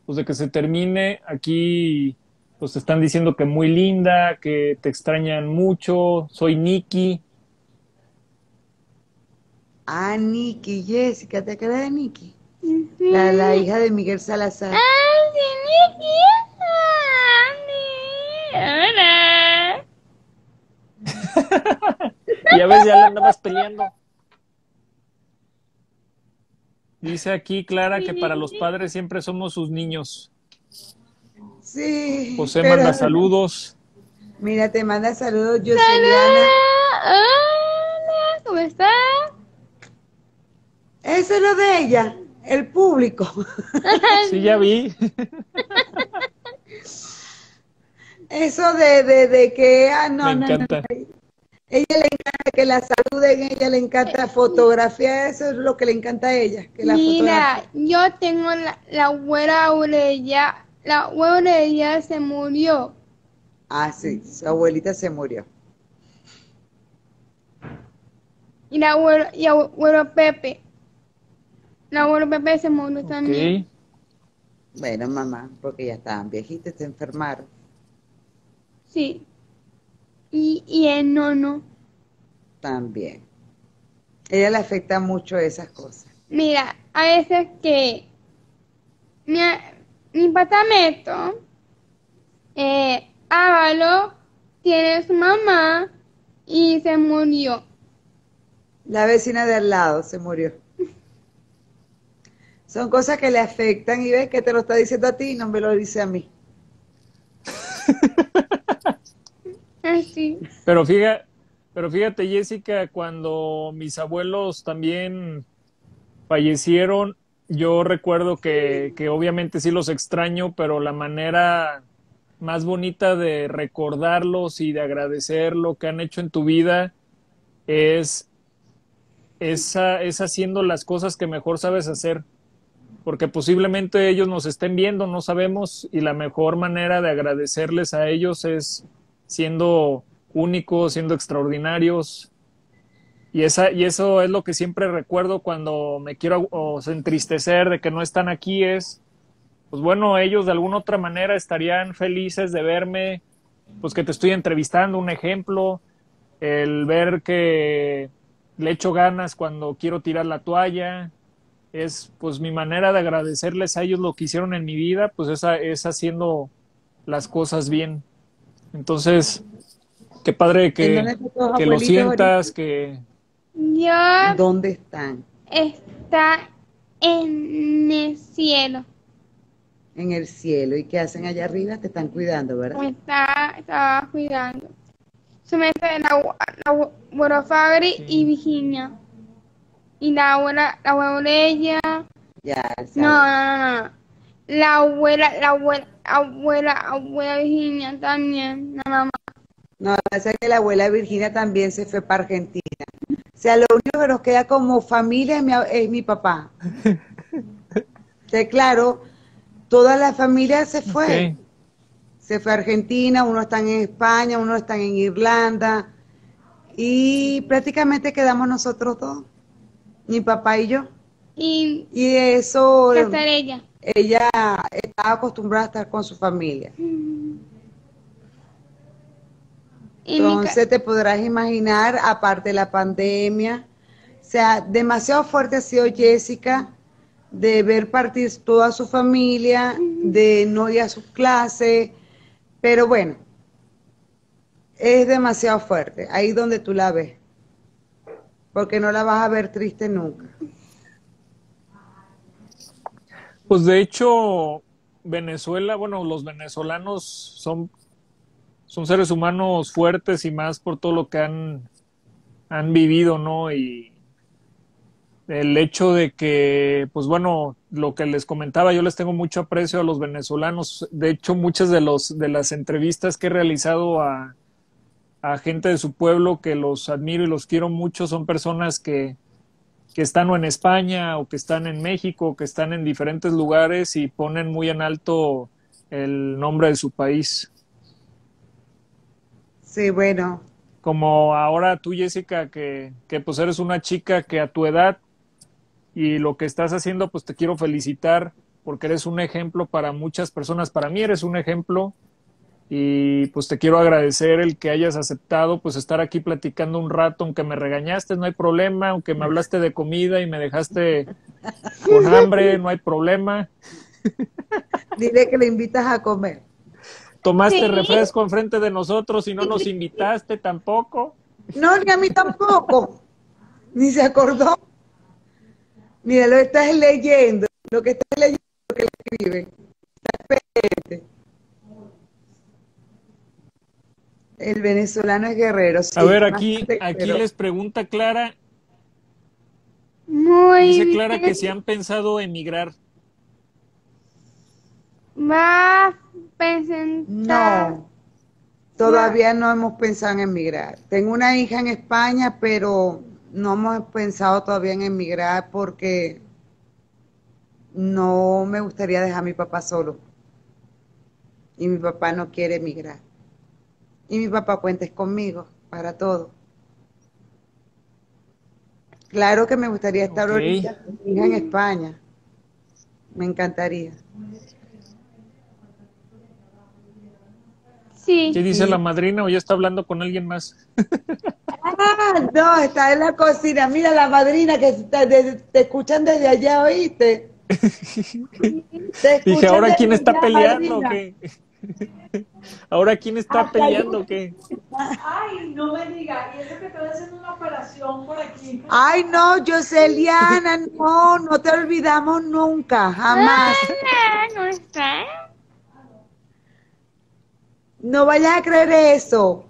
pues de que se termine, aquí... pues te están diciendo que muy linda, que te extrañan mucho, soy Nikki. Ah, Nikki, Jessica, ¿te acuerdas de Nikki? Sí. La, la hija de Miguel Salazar. ¡Ay, sí, Nikki! ¡Hola! Y a veces ya la andabas peleando. Dice aquí Clara que para los padres siempre somos sus niños. Sí, José pero, manda saludos. Mira, te manda saludos, Joseliana. Hola, ¿cómo estás? Eso es lo de ella, el público. Sí, ya vi. Eso de, de, de que, ah, no, me encanta. No, no, ella le encanta que la saluden, ella le encanta fotografía, eso es lo que le encanta a ella. Que la mira, yo tengo la, la abuela Aurelia. La abuela de ella se murió. Ah, sí, su abuelita se murió. Y la abuelo, y abuelo Pepe. La abuelo Pepe se murió okay. también. Bueno, mamá, porque ya estaban viejitas, se enfermaron. Sí. Y, y el nono. También. A ella le afecta mucho esas cosas. Mira, a veces que... Mira, mi apartamento, eh, Ávalo, tiene a su mamá y se murió. La vecina de al lado se murió. Son cosas que le afectan y ves que te lo está diciendo a ti y no me lo dice a mí. Así. Pero fíjate, pero fíjate, Jessica, cuando mis abuelos también fallecieron, yo recuerdo que, que obviamente sí los extraño, pero la manera más bonita de recordarlos y de agradecer lo que han hecho en tu vida es, es, es haciendo las cosas que mejor sabes hacer, porque posiblemente ellos nos estén viendo, no sabemos, y la mejor manera de agradecerles a ellos es siendo únicos, siendo extraordinarios. Y, esa, y eso es lo que siempre recuerdo cuando me quiero o sea, entristecer de que no están aquí es, pues bueno, ellos de alguna otra manera estarían felices de verme, pues que te estoy entrevistando, un ejemplo, el ver que le echo ganas cuando quiero tirar la toalla, es pues mi manera de agradecerles a ellos lo que hicieron en mi vida, pues esa, es haciendo las cosas bien. Entonces, qué padre que, que lo sientas, que... Dios, ¿dónde están? Está en el cielo. En el cielo. ¿Y qué hacen allá arriba? Te están cuidando, ¿verdad? Me está, estaba cuidando. Se me está en la, la, la Fábrega sí. y Virginia. Y la abuela, la abuela de ella. Ya, no, no, no, no. La abuela, la abuela, abuela, abuela Virginia también, la mamá. No, pasa que la abuela Virginia también se fue para Argentina. O sea, lo único que nos queda como familia es mi, es mi papá. se claro, toda la familia se fue. Okay. Se fue a Argentina, unos están en España, unos están en Irlanda, y prácticamente quedamos nosotros dos, mi papá y yo. Y, y eso... ¿Qué hacer ella? Ella estaba acostumbrada a estar con su familia. Mm. Entonces te podrás imaginar, aparte de la pandemia, o sea, demasiado fuerte ha sido Jessica de ver partir toda su familia, de no ir a sus clases, pero bueno, es demasiado fuerte, ahí donde tú la ves, porque no la vas a ver triste nunca. Pues de hecho, Venezuela, bueno, los venezolanos son... son seres humanos fuertes y más por todo lo que han, han vivido, ¿no? Y el hecho de que, pues bueno, lo que les comentaba, yo les tengo mucho aprecio a los venezolanos. De hecho, muchas de, los, de las entrevistas que he realizado a, a gente de su pueblo que los admiro y los quiero mucho son personas que, que están o en España o que están en México o que están en diferentes lugares y ponen muy en alto el nombre de su país. Sí, bueno. Como ahora tú, Jessica, que, que pues eres una chica que a tu edad y lo que estás haciendo, pues te quiero felicitar porque eres un ejemplo para muchas personas. Para mí eres un ejemplo y pues te quiero agradecer el que hayas aceptado pues estar aquí platicando un rato, aunque me regañaste, no hay problema, aunque me hablaste de comida y me dejaste con hambre, no hay problema. Dile que le invitas a comer. Tomaste sí. refresco enfrente de nosotros y no nos invitaste tampoco. No, ni a mí tampoco. Ni se acordó. Mira, lo estás leyendo. Lo que estás leyendo es lo que escribe. Está pendiente. El venezolano es guerrero. Sí, a ver, aquí, aquí les pregunta Clara. Muy Dice bien. Clara que si han pensado emigrar. Más presentar. No, todavía no hemos pensado en emigrar. Tengo una hija en España, pero no hemos pensado todavía en emigrar porque no me gustaría dejar a mi papá solo. Y mi papá no quiere emigrar. Y mi papá cuenta conmigo para todo. Claro que me gustaría estar okay. ahorita con mi hija en España. Me encantaría. Sí. ¿Qué dice sí. la madrina o ya está hablando con alguien más? Ah, no, está en la cocina. Mira la madrina que te, te, te escuchan desde allá, ¿oíste? Dije, ¿ahora quién está peleando o qué? ¿Ahora quién está Hasta peleando o qué? Ay, no me digas. Y eso que están haciendo una operación por aquí. Ay, no, Joseliana, no, no te olvidamos nunca, jamás. Ay, no, no está. No vayas a creer eso.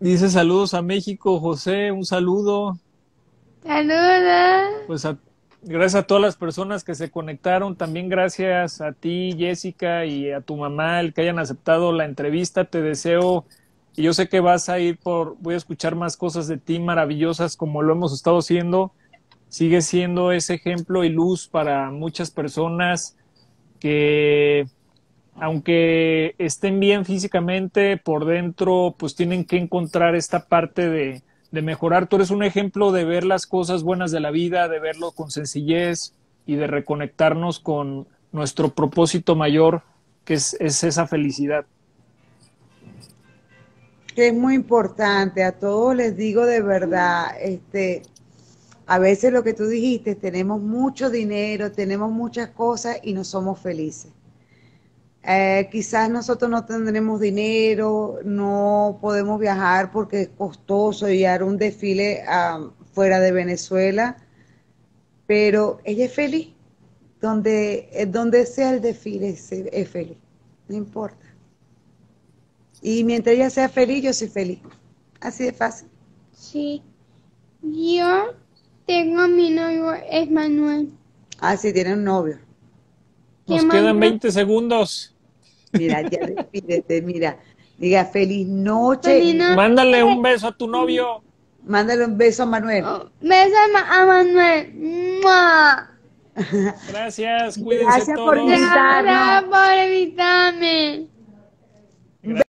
Dice saludos a México, José, un saludo. Saludos. Pues a, gracias a todas las personas que se conectaron, también gracias a ti, Jessica, y a tu mamá, el que hayan aceptado la entrevista, te deseo, y yo sé que vas a ir por, voy a escuchar más cosas de ti maravillosas como lo hemos estado haciendo, sigue siendo ese ejemplo y luz para muchas personas que... aunque estén bien físicamente, por dentro, pues tienen que encontrar esta parte de, de mejorar. Tú eres un ejemplo de ver las cosas buenas de la vida, de verlo con sencillez y de reconectarnos con nuestro propósito mayor, que es, es esa felicidad. Que es muy importante, a todos les digo de verdad, este, a veces lo que tú dijiste, tenemos mucho dinero, tenemos muchas cosas y no somos felices. Eh, quizás nosotros no tendremos dinero, no podemos viajar porque es costoso llevar un desfile um, fuera de Venezuela, pero ella es feliz, donde, donde sea el desfile es feliz, no importa. Y mientras ella sea feliz, yo soy feliz, así de fácil. Sí, yo tengo a mi novio, es Manuel. Ah, sí, tiene un novio. Nos quedan veinte segundos. Mira, ya despídete, mira. Diga, feliz noche. Feliz noche. Mándale un beso a tu novio. Mándale un beso a Manuel. Oh, beso a Manuel. ¡Mua! Gracias, cuídense. Gracias todos. Por invitarme.